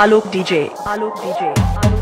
Alok DJ, Alok DJ, Alok DJ.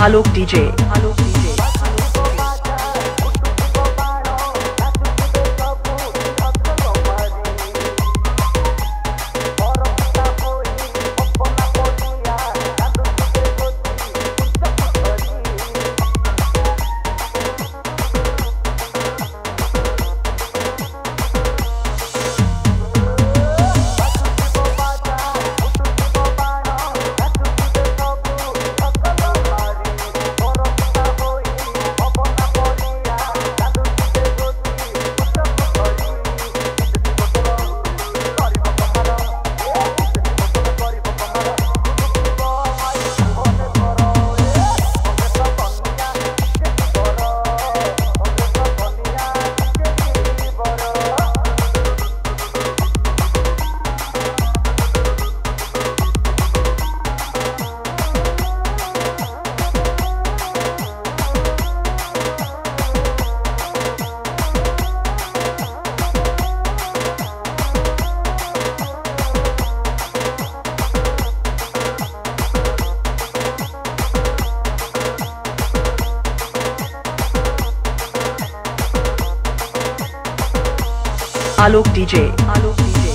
Alok DJ, Alok DJ. Alok DJ, Alok DJ.